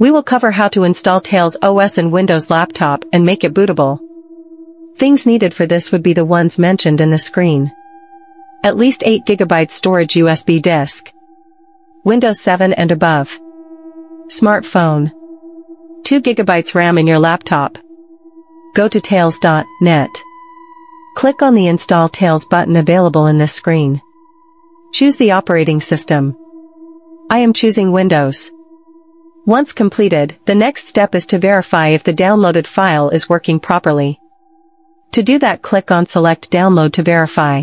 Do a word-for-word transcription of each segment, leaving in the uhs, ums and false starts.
We will cover how to install Tails O S in Windows laptop and make it bootable. Things needed for this would be the ones mentioned in the screen. At least eight gigabyte storage U S B disk. Windows seven and above. Smartphone. two gigabyte RAM in your laptop. Go to tails dot net. Click on the Install Tails button available in this screen. Choose the operating system. I am choosing Windows. Once completed, the next step is to verify if the downloaded file is working properly. To do that, click on Select Download to verify.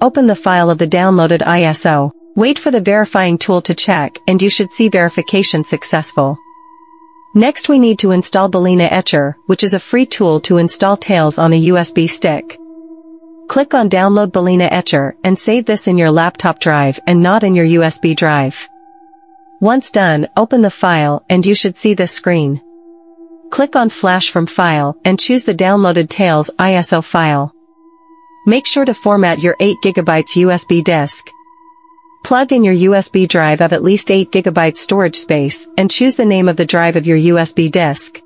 Open the file of the downloaded I S O. Wait for the verifying tool to check, and you should see verification successful. Next, we need to install Balena Etcher, which is a free tool to install Tails on a U S B stick. Click on Download Balena Etcher and save this in your laptop drive and not in your U S B drive. Once done, open the file and you should see this screen. Click on Flash from File and choose the downloaded Tails I S O file. Make sure to format your eight gigabyte U S B disk. Plug in your U S B drive of at least eight gigabyte storage space and choose the name of the drive of your U S B disk.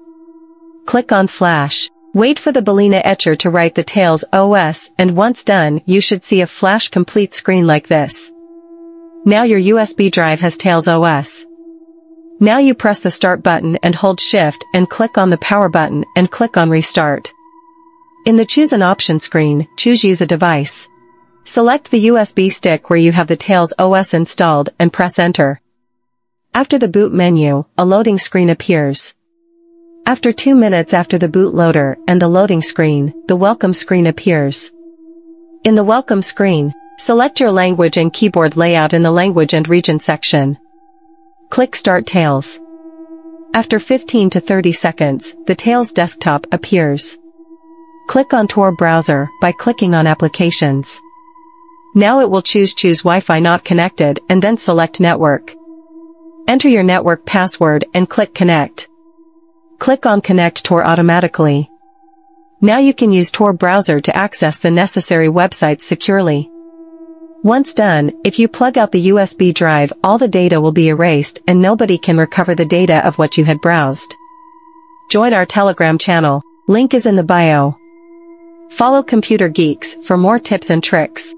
Click on Flash. Wait for the Balena Etcher to write the Tails O S, and once done, you should see a Flash complete screen like this. Now your U S B drive has Tails O S. Now you press the Start button and hold Shift and click on the Power button and click on Restart. In the Choose an Option screen, choose Use a Device. Select the U S B stick where you have the Tails O S installed and press Enter. After the boot menu, a loading screen appears. After two minutes after the bootloader and the loading screen, the welcome screen appears. In the welcome screen, select your language and keyboard layout in the language and region section. Click Start Tails. After fifteen to thirty seconds, the Tails desktop appears. Click on Tor Browser by clicking on Applications. Now it will choose Choose Wi-Fi Not Connected and then select Network. Enter your network password and click Connect. Click on Connect Tor automatically. Now you can use Tor Browser to access the necessary websites securely. Once done, if you plug out the U S B drive, all the data will be erased and nobody can recover the data of what you had browsed. Join our Telegram channel. Link is in the bio. Follow Computer Geeks for more tips and tricks.